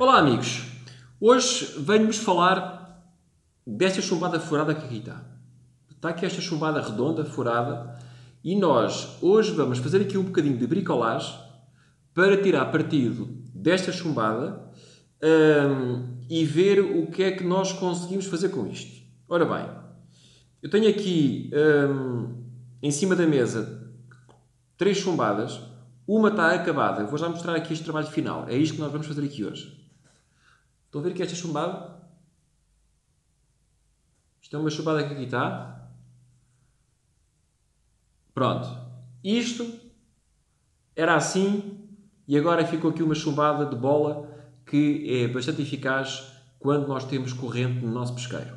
Olá amigos, hoje venho-vos falar desta chumbada furada que aqui está. Está aqui esta chumbada redonda, furada, e nós hoje vamos fazer aqui um bocadinho de bricolagem para tirar partido desta chumbada e ver o que é que nós conseguimos fazer com isto. Ora bem, eu tenho aqui em cima da mesa três chumbadas. Uma está acabada. Vou já mostrar aqui este trabalho final. É isto que nós vamos fazer aqui hoje. Estão a ver que esta chumbada? Isto é uma chumbada que aqui está. Pronto. Isto era assim e agora ficou aqui uma chumbada de bola que é bastante eficaz quando nós temos corrente no nosso pesqueiro.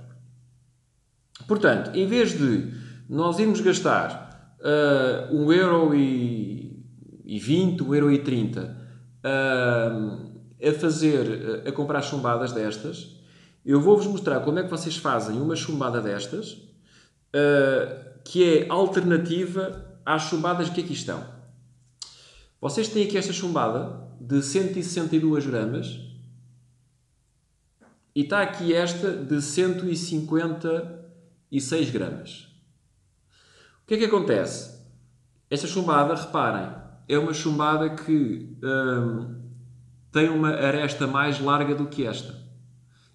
Portanto, em vez de nós irmos gastar 1,20€, 1,30€ a comprar chumbadas destas, eu vou-vos mostrar como é que vocês fazem uma chumbada destas, que é alternativa às chumbadas que aqui estão. Vocês têm aqui esta chumbada de 162 gramas e está aqui esta de 156 gramas. O que é que acontece? Esta chumbada, reparem, é uma chumbada que tem uma aresta mais larga do que esta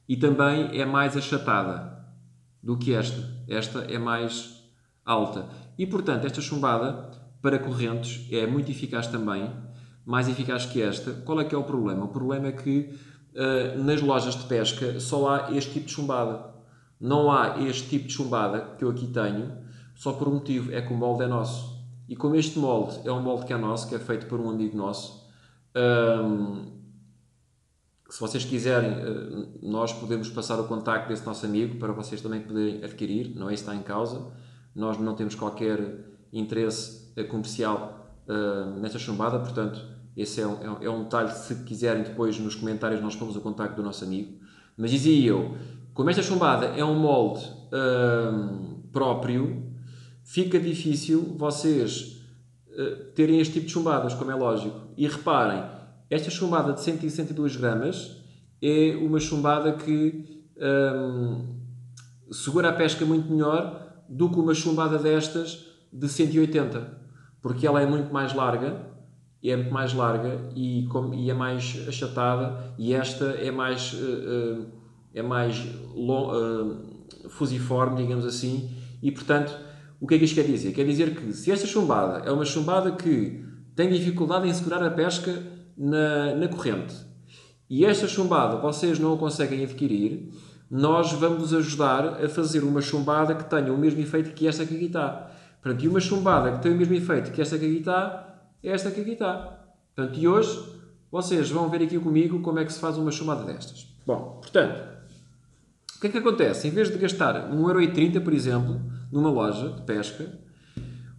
e também é mais achatada do que esta é mais alta e, portanto, esta chumbada para correntes é muito eficaz também, mais eficaz que esta. Qual é que é o problema? O problema é que nas lojas de pesca só há este tipo de chumbada, não há este tipo de chumbada que eu aqui tenho, só por um motivo, é que o molde é nosso. E como este molde é um molde que é nosso, que é feito por um amigo nosso, se vocês quiserem, nós podemos passar o contacto desse nosso amigo para vocês também poderem adquirir, não é isso que está em causa. Nós não temos qualquer interesse comercial nesta chumbada, portanto, esse é um detalhe, se quiserem depois nos comentários nós pomos o contacto do nosso amigo. Mas dizia eu, como esta chumbada é um molde próprio, fica difícil vocês terem este tipo de chumbadas, como é lógico. E reparem, esta chumbada de 162 gramas é uma chumbada que segura a pesca muito melhor do que uma chumbada destas de 180, porque ela é muito mais larga, e é mais achatada, e esta é mais, fusiforme, digamos assim, e portanto... O que é que isto quer dizer? Quer dizer que se esta chumbada é uma chumbada que tem dificuldade em segurar a pesca na corrente e esta chumbada vocês não a conseguem adquirir, nós vamos ajudar a fazer uma chumbada que tenha o mesmo efeito que esta que aqui está. Portanto, e uma chumbada que tem o mesmo efeito que esta que aqui está, é esta que aqui está. Portanto, e hoje vocês vão ver aqui comigo como é que se faz uma chumbada destas. Bom, portanto, o que é que acontece? Em vez de gastar 1,30€, por exemplo, numa loja de pesca,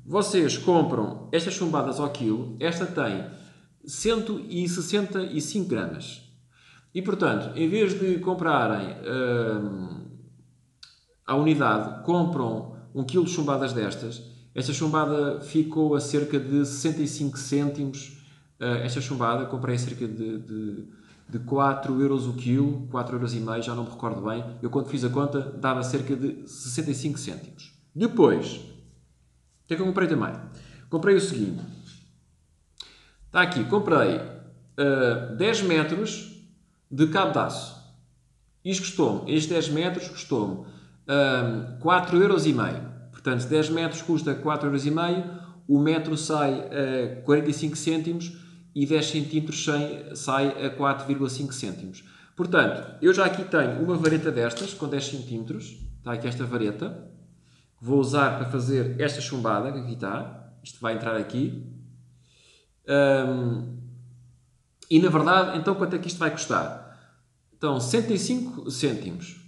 vocês compram estas chumbadas ao quilo. Esta tem 165 gramas e, portanto, em vez de comprarem a unidade, compram 1 quilo de chumbadas destas. Esta chumbada ficou a cerca de 65 cêntimos. Esta chumbada comprei cerca de 4€ o quilo, 4,5€, já não me recordo bem. Eu quando fiz a conta dava cerca de 65 cêntimos. Depois, o que é que eu comprei também? Comprei o seguinte. Está aqui, comprei 10 metros de cabo de aço. Isto custou-me, estes 10 metros custou-me 4,5€. Portanto, 10 metros custa 4,5€, o metro sai a 45 cêntimos e 10 centímetros sai a 4,5 cêntimos. Portanto, eu já aqui tenho uma vareta destas com 10 centímetros. Está aqui esta vareta. Vou usar para fazer esta chumbada que aqui está. Isto vai entrar aqui. E na verdade, então quanto é que isto vai custar? Então, 105 cêntimos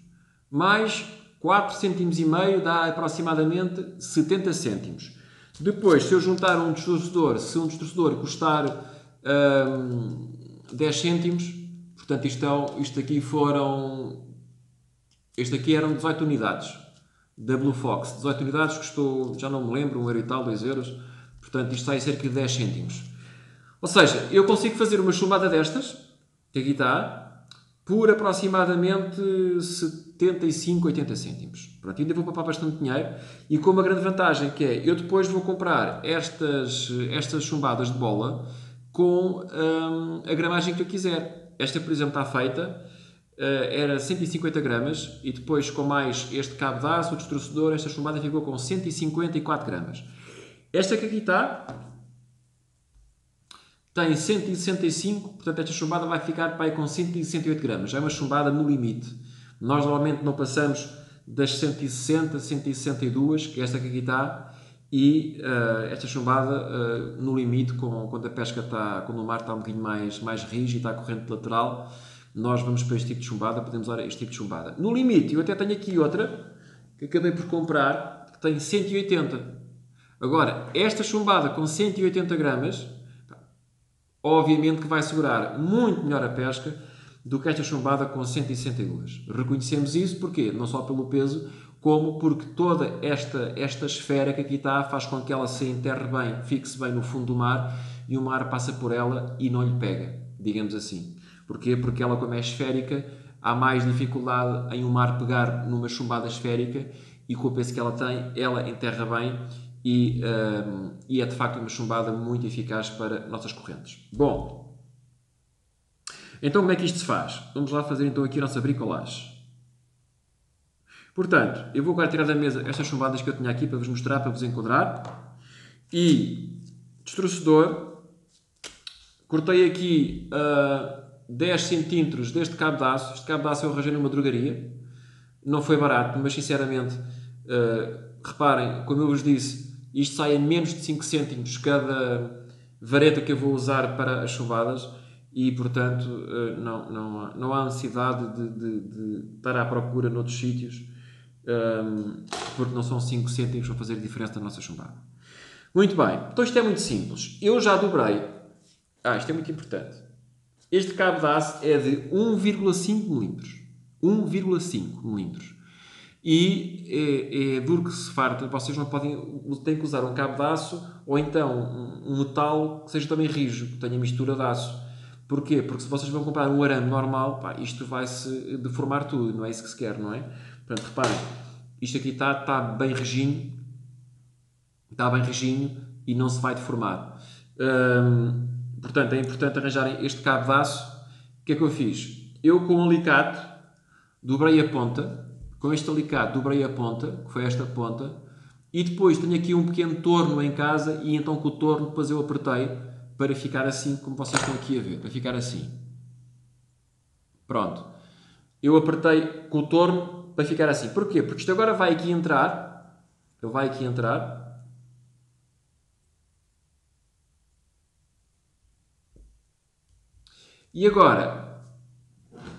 mais 4 cêntimos e meio dá aproximadamente 70 cêntimos. Depois, se eu juntar um destruçador, se um destruçador custar 10 cêntimos, portanto isto aqui eram 18 unidades da Blue Fox, 18 unidades custou, já não me lembro, 1€ e tal, 2€, portanto isto sai cerca de 10 cêntimos. Ou seja, eu consigo fazer uma chumbada destas, que aqui está, por aproximadamente 75, 80 cêntimos. Pronto, ainda vou poupar bastante dinheiro e com uma grande vantagem que é, eu depois vou comprar estas chumbadas de bola com a gramagem que eu quiser. Esta, por exemplo, está feita, era 150 gramas e depois com mais este cabo de aço, o destrucedor, esta chumbada ficou com 154 gramas. Esta que aqui está tem 165, portanto esta chumbada vai ficar para aí com 168 gramas. É uma chumbada no limite. Nós normalmente não passamos das 160, 162, que é esta que aqui está, e esta chumbada no limite, quando a pesca está, quando o mar está um bocadinho mais rígido e está a corrente lateral, nós vamos para este tipo de chumbada, podemos usar este tipo de chumbada. No limite, eu até tenho aqui outra, que acabei por comprar, que tem 180. Agora, esta chumbada com 180 gramas, obviamente que vai segurar muito melhor a pesca do que esta chumbada com 162. Reconhecemos isso porque não só pelo peso, como porque toda esta esfera que aqui está faz com que ela se enterre bem, fixe bem no fundo do mar e o mar passa por ela e não lhe pega, digamos assim. Porquê? Porque ela, como é esférica, há mais dificuldade em o mar pegar numa chumbada esférica e com o peso que ela tem, ela enterra bem e é de facto uma chumbada muito eficaz para nossas correntes. Bom, então como é que isto se faz? Vamos lá fazer então aqui a nossa bricolagem. Portanto, eu vou agora tirar da mesa estas chumbadas que eu tinha aqui para vos mostrar, para vos enquadrar. E destrucedor, cortei aqui 10 centímetros deste cabo de aço. Este cabo de aço eu arranjei numa drogaria, não foi barato, mas sinceramente reparem, como eu vos disse, isto sai a menos de 5 cêntimos cada vareta que eu vou usar para as chuvadas e, portanto, não há necessidade de estar à procura noutros sítios, porque não são 5 cêntimos que vão fazer a diferença na nossa chumbada. Muito bem, então isto é muito simples. Eu já dobrei. Isto é muito importante. Este cabo de aço é de 1,5 milímetros. 1,5 milímetros. E é duro que se farta, vocês não podem, têm que usar um cabo de aço ou então um metal que seja também rijo, que tenha mistura de aço. Porquê? Porque se vocês vão comprar um arame normal, isto vai-se deformar tudo, não é isso que se quer, não é? Portanto, reparem, isto aqui está bem rijinho, e não se vai deformar. Portanto, é importante arranjarem este cabo de aço. O que é que eu fiz? Eu com um alicate dobrei a ponta. Com este alicate dobrei a ponta, que foi esta ponta, e depois tenho aqui um pequeno torno em casa e então com o torno depois eu apertei para ficar assim, como vocês estão aqui a ver, para ficar assim. Pronto. Eu apertei com o torno para ficar assim. Porquê? Porque isto agora vai aqui entrar, ele vai aqui entrar, e agora,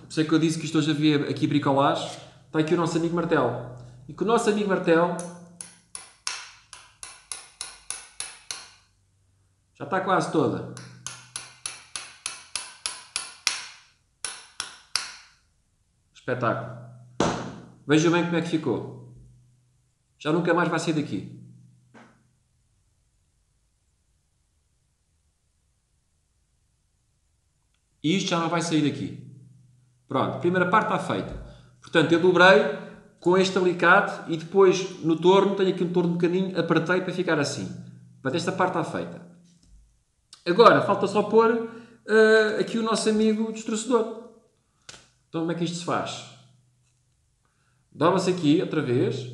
sei que eu disse que isto hoje havia aqui bricolagem. Está aqui o nosso amigo martelo. E com o nosso amigo martelo já está quase toda. Espetáculo. Vejam bem como é que ficou. Já nunca mais vai sair daqui. E isto já não vai sair daqui. Pronto, a primeira parte está feita. Portanto, eu dobrei com este alicate e depois no torno, tenho aqui um torno pequenino, apertei para ficar assim. Portanto, esta parte está feita. Agora, falta só pôr aqui o nosso amigo destrucedor. Então, como é que isto se faz? Dobra-se aqui, outra vez.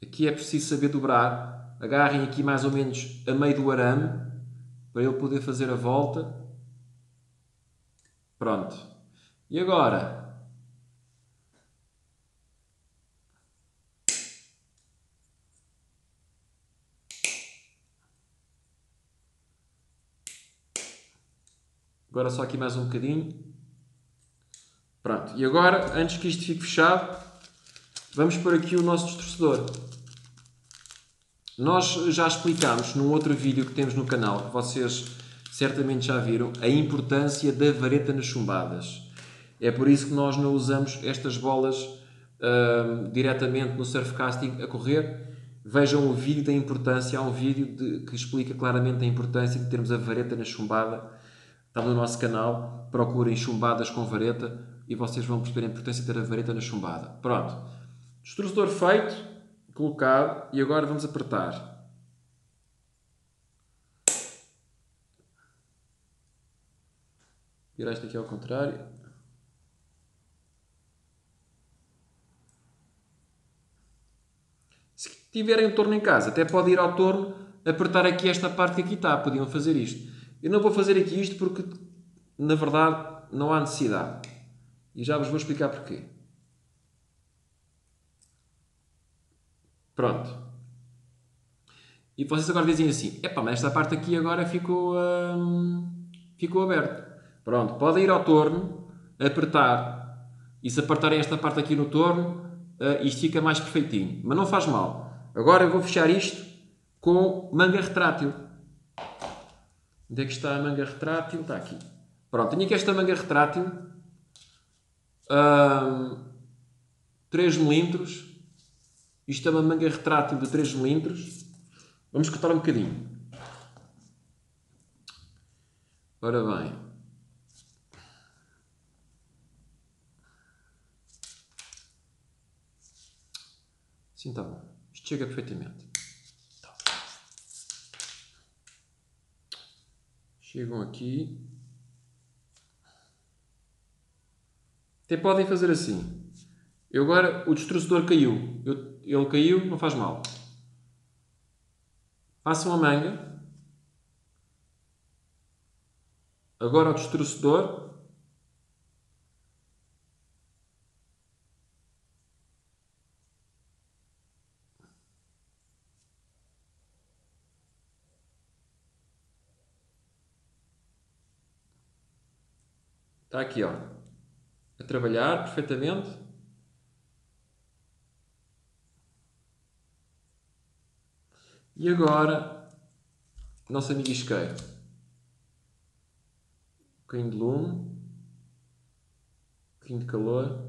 Aqui é preciso saber dobrar. Agarrem aqui mais ou menos a meio do arame, para eu poder fazer a volta. Pronto. E agora? Agora só aqui mais um bocadinho. Pronto. E agora, antes que isto fique fechado, vamos pôr aqui o nosso destrucedor. Nós já explicámos num outro vídeo que temos no canal, que vocês certamente já viram, a importância da vareta nas chumbadas. É por isso que nós não usamos estas bolas diretamente no surf casting a correr. Vejam o vídeo da importância, há um vídeo que explica claramente a importância de termos a vareta na chumbada Está no nosso canal, procurem chumbadas com vareta e vocês vão perceber a importância de ter a vareta na chumbada. Pronto. Estruçador feito, colocado, e agora vamos apertar. Virar isto aqui ao contrário. Se tiverem um torno em casa, até pode ir ao torno, apertar aqui esta parte que aqui está. Podiam fazer isto. Eu não vou fazer aqui isto porque, na verdade, não há necessidade. E já vos vou explicar porquê. Pronto. E vocês agora dizem assim, epá, mas esta parte aqui agora ficou aberta. Pronto, podem ir ao torno, apertar, e se apertarem esta parte aqui no torno, isto fica mais perfeitinho. Mas não faz mal. Agora eu vou fechar isto com manga retrátil. Onde é que está a manga retrátil? Está aqui. Pronto, tenho aqui esta manga retrátil. 3 mm. Isto é uma manga retrátil de 3 mm. Vamos cortar um bocadinho. Ora bem. Sim, está bom. Isto chega perfeitamente. Chegam aqui. Até podem fazer assim. Eu agora, o destruçador caiu. Ele caiu, não faz mal. Passam a manga. Agora o destruçador. Está aqui, ó, a trabalhar perfeitamente. E agora, nosso amigo isqueiro. Um bocadinho de lume, um bocadinho de calor.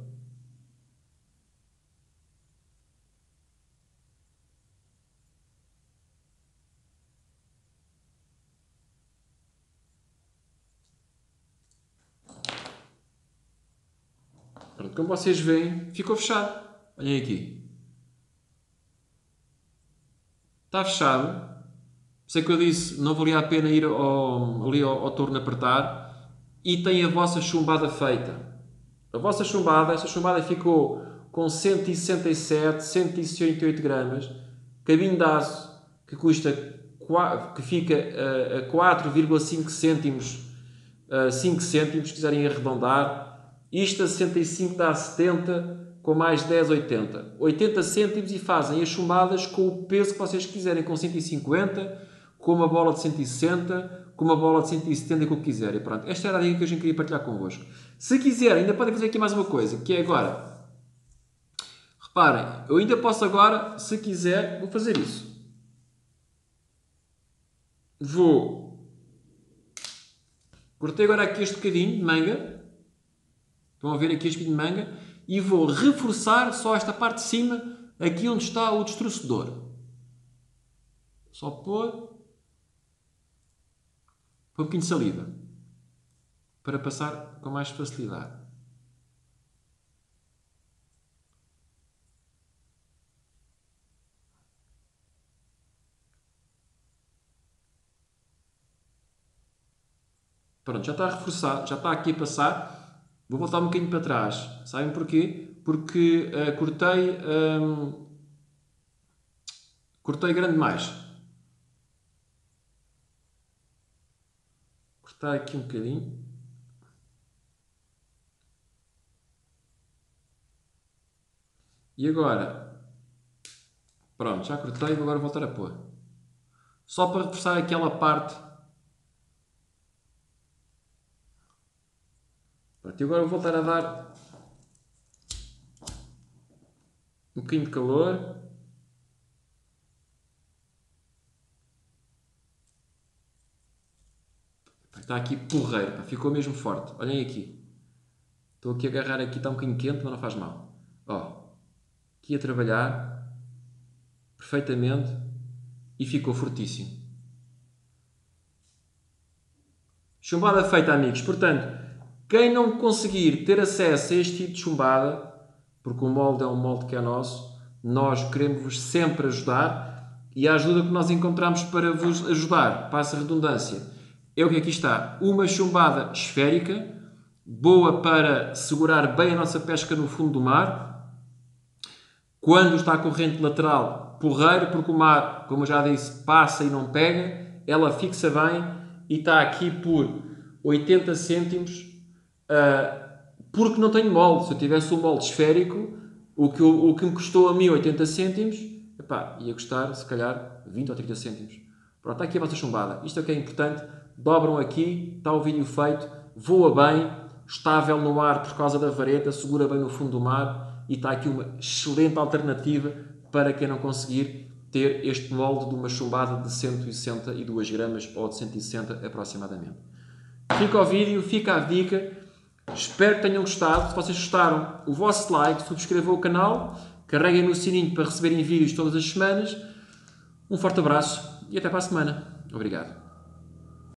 Como vocês veem, ficou fechado. Olhem aqui. Está fechado. Sei que eu disse, não valia a pena ir ali ao torno apertar. E tem a vossa chumbada feita. A vossa chumbada, esta chumbada ficou com 167, 168 gramas. Cabinho de aço que fica a 4,5 cêntimos. 5 cêntimos, se quiserem arredondar. Isto a 65 dá 70, com mais 10, 80. 80 cêntimos, e fazem as chumbadas com o peso que vocês quiserem, com 150, com uma bola de 160, com uma bola de 170, com o que quiserem. Pronto, esta era a dica que eu já queria partilhar convosco. Se quiserem, ainda podem fazer aqui mais uma coisa, que é agora. Reparem, eu ainda posso agora, se quiser, vou fazer isso. Cortei agora aqui este bocadinho de manga. Estão a ver aqui este bocadinho de manga, e vou reforçar só esta parte de cima, aqui onde está o destruçador. Só pôr um bocadinho de saliva, para passar com mais facilidade. Pronto, já está reforçado, já está aqui a passar. Vou voltar um bocadinho para trás. Sabem porquê? Porque cortei grande mais. Cortar aqui um bocadinho. E agora? Pronto, já cortei, vou agora voltar a pôr. Só para reforçar aquela parte. Pronto, e agora vou voltar a dar um bocadinho de calor. Está aqui porreiro, ficou mesmo forte. Olhem aqui. Estou aqui a agarrar aqui, está um bocadinho quente, mas não faz mal. Ó, aqui a trabalhar perfeitamente e ficou fortíssimo. Chumbada feita, amigos. Portanto, quem não conseguir ter acesso a este tipo de chumbada, porque o molde é um molde que é nosso, nós queremos-vos sempre ajudar, e a ajuda que nós encontramos para vos ajudar, passa a redundância, é o que aqui está. Uma chumbada esférica, boa para segurar bem a nossa pesca no fundo do mar. Quando está a corrente lateral, porreiro, porque o mar, como eu já disse, passa e não pega. Ela fixa bem e está aqui por 80 cêntimos, porque não tenho molde. Se eu tivesse um molde esférico, o que me custou a mim 80 cêntimos, epá, ia custar se calhar 20 ou 30 cêntimos. Pronto, está aqui a vossa chumbada. Isto é o que é importante. Dobram aqui, está o vídeo feito, voa bem, estável no ar por causa da vareta, segura bem no fundo do mar, e está aqui uma excelente alternativa para quem não conseguir ter este molde de uma chumbada de 162 gramas ou de 160 aproximadamente. Fica o vídeo, fica a dica, espero que tenham gostado. Se vocês gostaram, o vosso like, subscrevam o canal, carreguem no sininho para receberem vídeos todas as semanas. Um forte abraço e até para a semana. Obrigado.